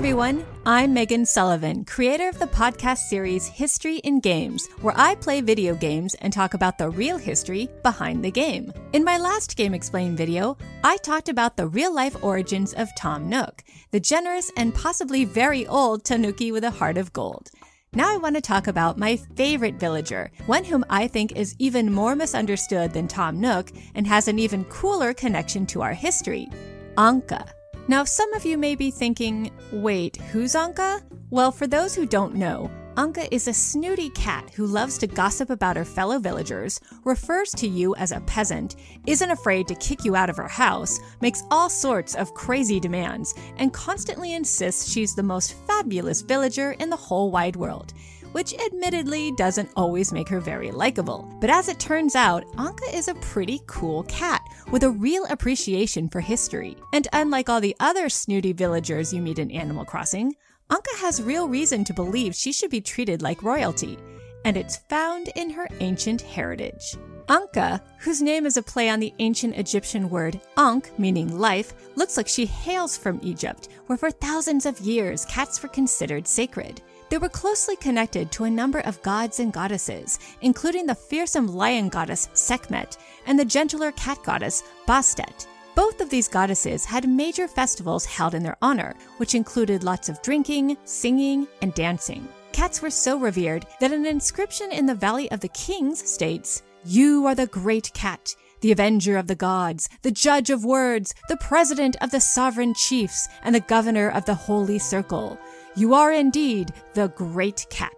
everyone. I'm Megan Sullivan, creator of the podcast series History in Games, where I play video games and talk about the real history behind the game. In my last GameXplain video, I talked about the real-life origins of Tom Nook, the generous and possibly very old Tanuki with a heart of gold. Now I want to talk about my favorite villager, one whom I think is even more misunderstood than Tom Nook and has an even cooler connection to our history, Ankha. Now, some of you may be thinking, wait, who's Ankha? Well, for those who don't know, Ankha is a snooty cat who loves to gossip about her fellow villagers, refers to you as a peasant, isn't afraid to kick you out of her house, makes all sorts of crazy demands, and constantly insists she's the most fabulous villager in the whole wide world, which admittedly doesn't always make her very likable. But as it turns out, Ankha is a pretty cool cat with a real appreciation for history. And unlike all the other snooty villagers you meet in Animal Crossing, Ankha has real reason to believe she should be treated like royalty, and it's found in her ancient heritage. Ankha, whose name is a play on the ancient Egyptian word Ankh, meaning life, looks like she hails from Egypt, where for thousands of years cats were considered sacred. They were closely connected to a number of gods and goddesses, including the fearsome lion goddess Sekhmet and the gentler cat goddess Bastet. Both of these goddesses had major festivals held in their honor, which included lots of drinking, singing, and dancing. Cats were so revered that an inscription in the Valley of the Kings states, "You are the great cat, the avenger of the gods, the judge of words, the president of the sovereign chiefs, and the governor of the holy circle. You are indeed the great cat."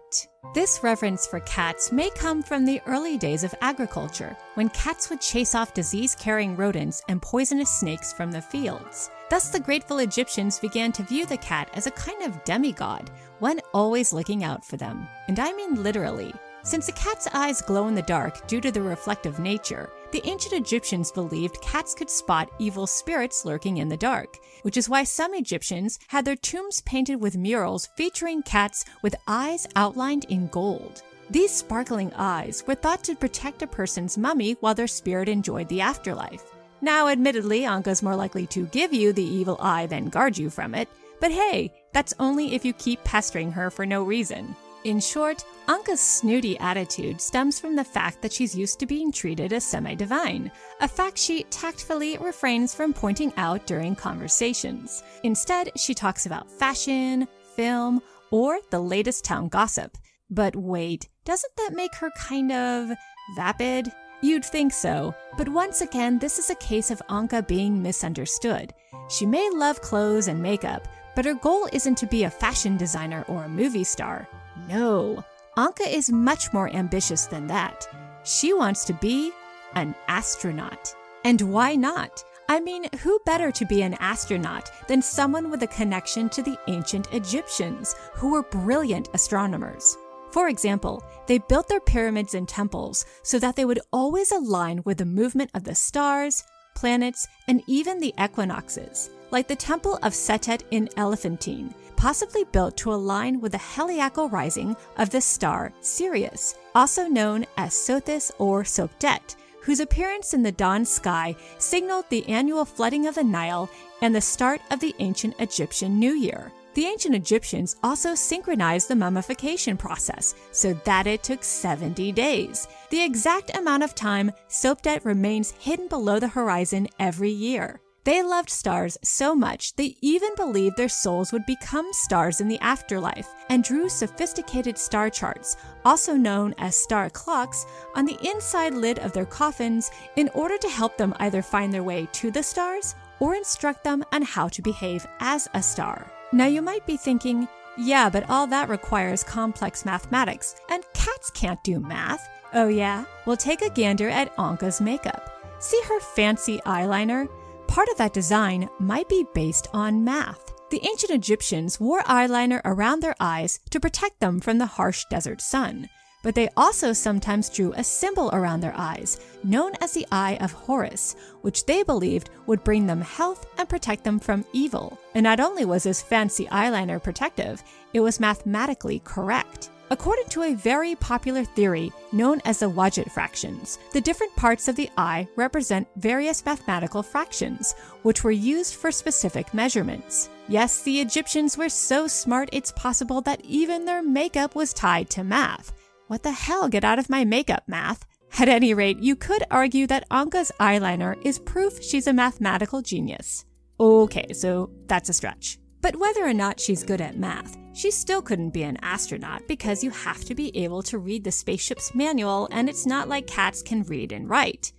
This reverence for cats may come from the early days of agriculture, when cats would chase off disease-carrying rodents and poisonous snakes from the fields. Thus, the grateful Egyptians began to view the cat as a kind of demigod, one always looking out for them. And I mean literally. Since the cat's eyes glow in the dark due to their reflective nature, the ancient Egyptians believed cats could spot evil spirits lurking in the dark, which is why some Egyptians had their tombs painted with murals featuring cats with eyes outlined in gold. These sparkling eyes were thought to protect a person's mummy while their spirit enjoyed the afterlife. Now, admittedly, Ankha's more likely to give you the evil eye than guard you from it, but hey, that's only if you keep pestering her for no reason. In short, Ankha's snooty attitude stems from the fact that she's used to being treated as semi-divine, a fact she tactfully refrains from pointing out during conversations. Instead, she talks about fashion, film, or the latest town gossip. But wait, doesn't that make her kind of vapid? You'd think so, but once again, this is a case of Ankha being misunderstood. She may love clothes and makeup, but her goal isn't to be a fashion designer or a movie star. No, Ankha is much more ambitious than that. She wants to be an astronaut. And why not? I mean, who better to be an astronaut than someone with a connection to the ancient Egyptians, who were brilliant astronomers? For example, they built their pyramids and temples so that they would always align with the movement of the stars, planets, and even the equinoxes, like the temple of Setet in Elephantine, possibly built to align with the heliacal rising of the star Sirius, also known as Sothis or Sopdet, whose appearance in the dawn sky signaled the annual flooding of the Nile and the start of the ancient Egyptian New Year. The ancient Egyptians also synchronized the mummification process so that it took 70 days, the exact amount of time Sopdet remains hidden below the horizon every year. They loved stars so much they even believed their souls would become stars in the afterlife, and drew sophisticated star charts, also known as star clocks, on the inside lid of their coffins in order to help them either find their way to the stars or instruct them on how to behave as a star. Now you might be thinking, yeah, but all that requires complex mathematics, and cats can't do math. Oh yeah? Well, take a gander at Ankha's makeup. See her fancy eyeliner? Part of that design might be based on math. The ancient Egyptians wore eyeliner around their eyes to protect them from the harsh desert sun, but they also sometimes drew a symbol around their eyes, known as the Eye of Horus, which they believed would bring them health and protect them from evil. And not only was this fancy eyeliner protective, it was mathematically correct. According to a very popular theory known as the Wadjet Fractions, the different parts of the eye represent various mathematical fractions, which were used for specific measurements. Yes, the Egyptians were so smart it's possible that even their makeup was tied to math. What the hell, get out of my makeup, math! At any rate, you could argue that Ankha's eyeliner is proof she's a mathematical genius. Okay, so that's a stretch. But whether or not she's good at math, she still couldn't be an astronaut because you have to be able to read the spaceship's manual, and it's not like cats can read and write.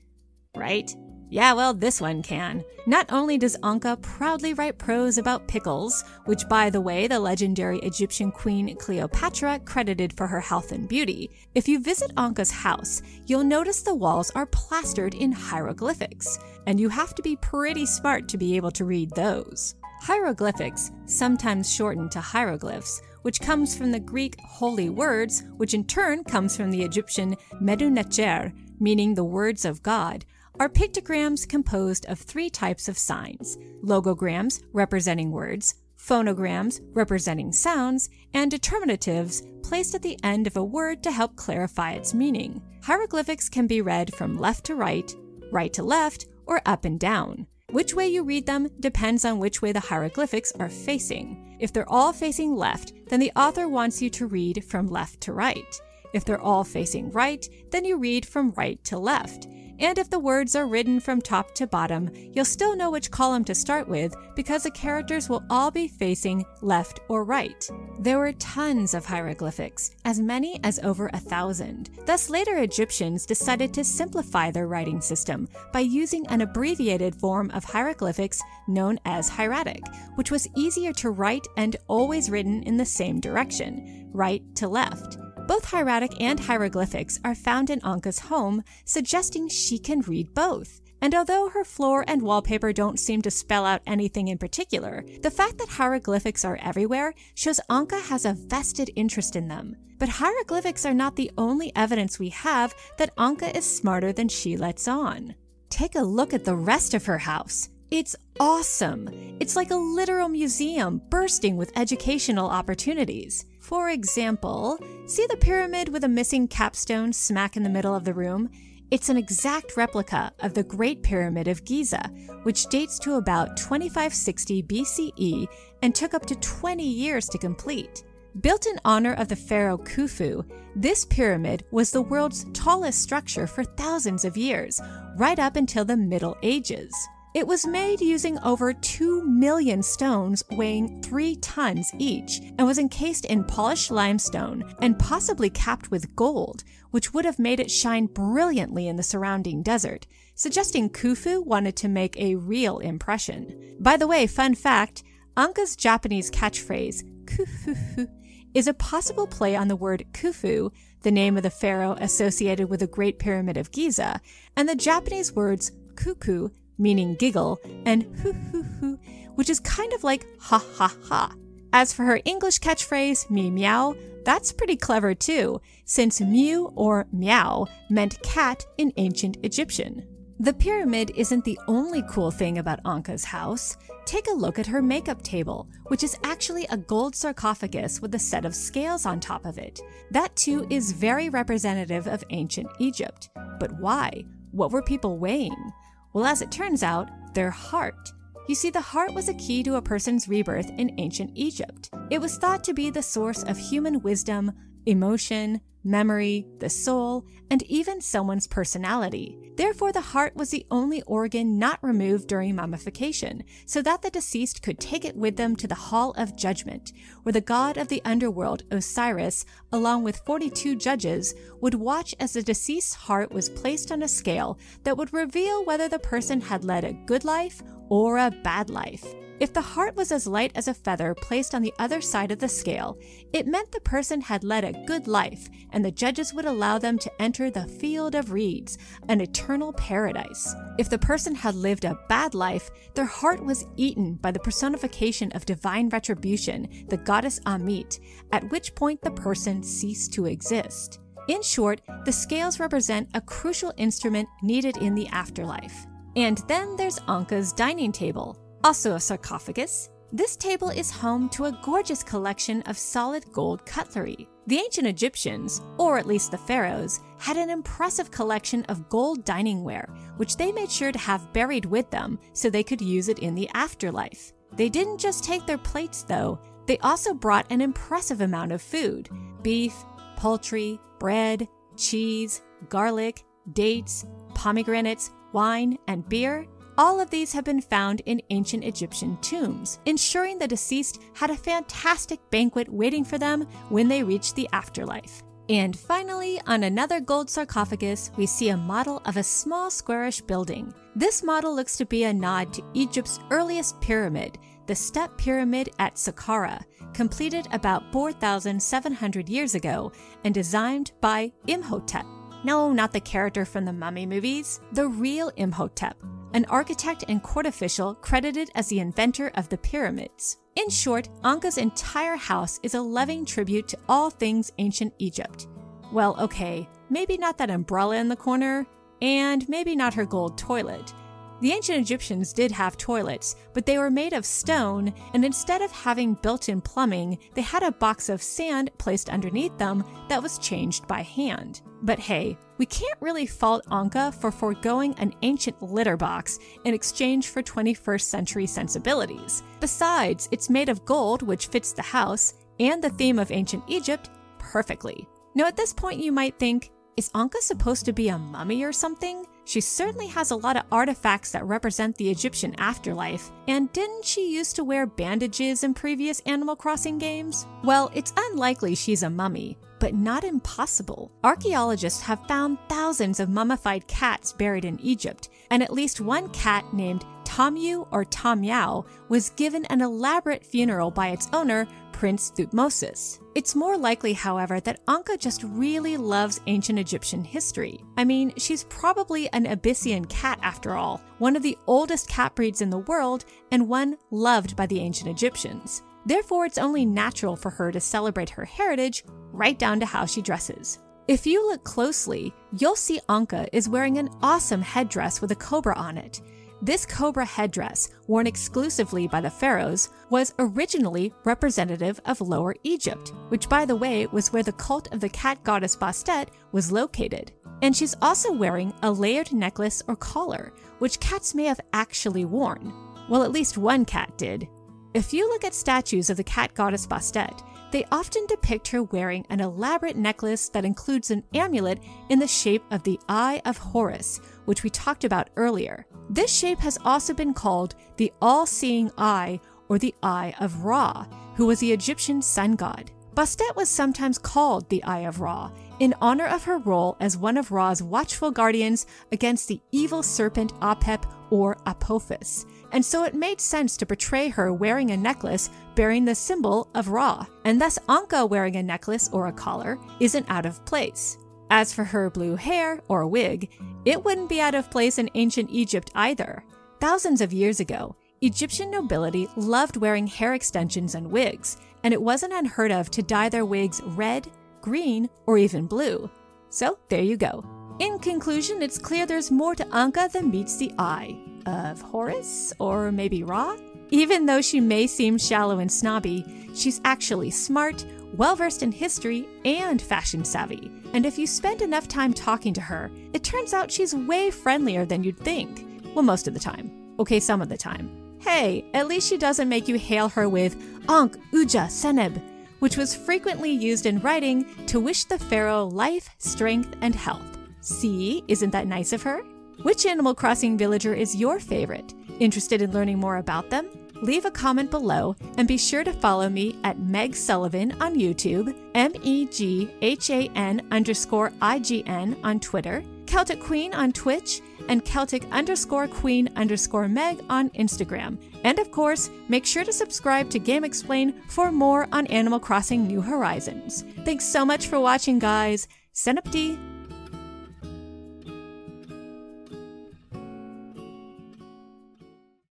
Right? Yeah, well, this one can. Not only does Ankha proudly write prose about pickles, which by the way, the legendary Egyptian queen Cleopatra credited for her health and beauty. If you visit Ankha's house, you'll notice the walls are plastered in hieroglyphics, and you have to be pretty smart to be able to read those. Hieroglyphics, sometimes shortened to hieroglyphs, which comes from the Greek holy words, which in turn comes from the Egyptian medu neter, meaning the words of God, are pictograms composed of three types of signs: logograms, representing words, phonograms, representing sounds, and determinatives, placed at the end of a word to help clarify its meaning. Hieroglyphics can be read from left to right, right to left, or up and down. Which way you read them depends on which way the hieroglyphics are facing. If they're all facing left, then the author wants you to read from left to right. If they're all facing right, then you read from right to left. And if the words are written from top to bottom, you'll still know which column to start with because the characters will all be facing left or right. There were tons of hieroglyphics, as many as over 1,000. Thus, later Egyptians decided to simplify their writing system by using an abbreviated form of hieroglyphics known as hieratic, which was easier to write and always written in the same direction, right to left. Both hieratic and hieroglyphics are found in Ankha's home, suggesting she can read both. And although her floor and wallpaper don't seem to spell out anything in particular, the fact that hieroglyphics are everywhere shows Ankha has a vested interest in them. But hieroglyphics are not the only evidence we have that Ankha is smarter than she lets on. Take a look at the rest of her house. It's awesome! It's like a literal museum bursting with educational opportunities. For example, see the pyramid with a missing capstone smack in the middle of the room? It's an exact replica of the Great Pyramid of Giza, which dates to about 2560 BCE and took up to 20 years to complete. Built in honor of the pharaoh Khufu, this pyramid was the world's tallest structure for thousands of years, right up until the Middle Ages. It was made using over 2 million stones weighing 3 tons each and was encased in polished limestone and possibly capped with gold, which would have made it shine brilliantly in the surrounding desert, suggesting Khufu wanted to make a real impression. By the way, fun fact, Ankha's Japanese catchphrase, Kufufu, is a possible play on the word Khufu, the name of the pharaoh associated with the Great Pyramid of Giza, and the Japanese words kuku, meaning giggle, and hoo-hoo-hoo, which is kind of like ha-ha-ha. As for her English catchphrase, meow, that's pretty clever too, since mew or meow meant cat in ancient Egyptian. The pyramid isn't the only cool thing about Ankha's house. Take a look at her makeup table, which is actually a gold sarcophagus with a set of scales on top of it. That too is very representative of ancient Egypt. But why? What were people weighing? Well, as it turns out, their heart. You see, the heart was a key to a person's rebirth in ancient Egypt. It was thought to be the source of human wisdom, emotion, memory, the soul, and even someone's personality. Therefore, the heart was the only organ not removed during mummification, so that the deceased could take it with them to the Hall of Judgment, where the god of the underworld, Osiris, along with 42 judges, would watch as the deceased's heart was placed on a scale that would reveal whether the person had led a good life or a bad life. If the heart was as light as a feather placed on the other side of the scale, it meant the person had led a good life, and the judges would allow them to enter the Field of Reeds, an eternal paradise. If the person had lived a bad life, their heart was eaten by the personification of divine retribution, the goddess Ammit, at which point the person ceased to exist. In short, the scales represent a crucial instrument needed in the afterlife. And then there's Ankha's dining table. Also a sarcophagus. This table is home to a gorgeous collection of solid gold cutlery. The ancient Egyptians, or at least the pharaohs, had an impressive collection of gold diningware, which they made sure to have buried with them so they could use it in the afterlife. They didn't just take their plates though, they also brought an impressive amount of food: beef, poultry, bread, cheese, garlic, dates, pomegranates, wine, and beer. All of these have been found in ancient Egyptian tombs, ensuring the deceased had a fantastic banquet waiting for them when they reached the afterlife. And finally, on another gold sarcophagus, we see a model of a small squarish building. This model looks to be a nod to Egypt's earliest pyramid, the Step Pyramid at Saqqara, completed about 4,700 years ago and designed by Imhotep. No, not the character from the Mummy movies, the real Imhotep, an architect and court official credited as the inventor of the pyramids. In short, Ankha's entire house is a loving tribute to all things ancient Egypt. Well, okay, maybe not that umbrella in the corner, and maybe not her gold toilet. The ancient Egyptians did have toilets, but they were made of stone, and instead of having built-in plumbing, they had a box of sand placed underneath them that was changed by hand. But hey, we can't really fault Ankha for foregoing an ancient litter box in exchange for 21st century sensibilities. Besides, it's made of gold, which fits the house and the theme of ancient Egypt perfectly. Now at this point you might think, is Ankha supposed to be a mummy or something? She certainly has a lot of artifacts that represent the Egyptian afterlife, and didn't she used to wear bandages in previous Animal Crossing games? Well, it's unlikely she's a mummy, but not impossible. Archaeologists have found thousands of mummified cats buried in Egypt, and at least one cat named Tomyu or Tomyu was given an elaborate funeral by its owner, Prince Thutmosis. It's more likely, however, that Ankha just really loves ancient Egyptian history. I mean, she's probably an Abyssinian cat after all, one of the oldest cat breeds in the world and one loved by the ancient Egyptians. Therefore, it's only natural for her to celebrate her heritage right down to how she dresses. If you look closely, you'll see Ankha is wearing an awesome headdress with a cobra on it. This cobra headdress, worn exclusively by the pharaohs, was originally representative of Lower Egypt, which by the way was where the cult of the cat goddess Bastet was located. And she's also wearing a layered necklace or collar, which cats may have actually worn. Well, at least one cat did. If you look at statues of the cat goddess Bastet, they often depict her wearing an elaborate necklace that includes an amulet in the shape of the Eye of Horus, which we talked about earlier. This shape has also been called the All-Seeing Eye or the Eye of Ra, who was the Egyptian sun god. Bastet was sometimes called the Eye of Ra in honor of her role as one of Ra's watchful guardians against the evil serpent Apep or Apophis, and so it made sense to portray her wearing a necklace bearing the symbol of Ra, and thus Ankha wearing a necklace or a collar isn't out of place. As for her blue hair or wig, it wouldn't be out of place in ancient Egypt either. Thousands of years ago, Egyptian nobility loved wearing hair extensions and wigs, and it wasn't unheard of to dye their wigs red, green, or even blue. So there you go. In conclusion, it's clear there's more to Ankha than meets the eye of Horus, or maybe Ra? Even though she may seem shallow and snobby, she's actually smart, well-versed in history, and fashion-savvy. And if you spend enough time talking to her, it turns out she's way friendlier than you'd think. Well, most of the time. Okay, some of the time. Hey, at least she doesn't make you hail her with Ankh Uja Seneb, which was frequently used in writing to wish the pharaoh life, strength, and health. See, isn't that nice of her? Which Animal Crossing villager is your favorite? Interested in learning more about them? Leave a comment below and be sure to follow me at Meg Sullivan on YouTube, MEGHAN_IGN on Twitter, Celtic Queen on Twitch, and Celtic_Queen_Meg on Instagram. And of course, make sure to subscribe to GameXplain for more on Animal Crossing New Horizons. Thanks so much for watching, guys. Senupti.